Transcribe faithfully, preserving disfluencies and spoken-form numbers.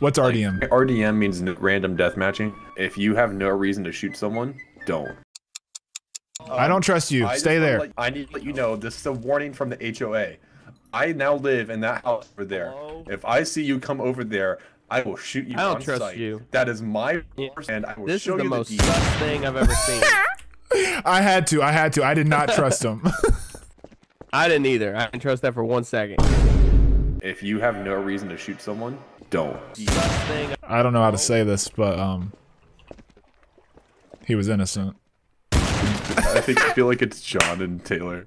What's R D M? Like, R D M means random death matching. If you have no reason to shoot someone, don't. Um, I don't trust you. I Stay there. Let, I need to let you know, this is a warning from the H O A. I now live in that house over there. Hello? If I see you come over there, I will shoot you. I don't on trust site. you. That is my yeah. and I will this show is the you most the sus thing I've ever seen. I had to. I had to. I did not trust him. I didn't either. I didn't trust that for one second. If you have no reason to shoot someone, don't. I don't know how to say this, but um, he was innocent. I think I feel like it's John and Taylor.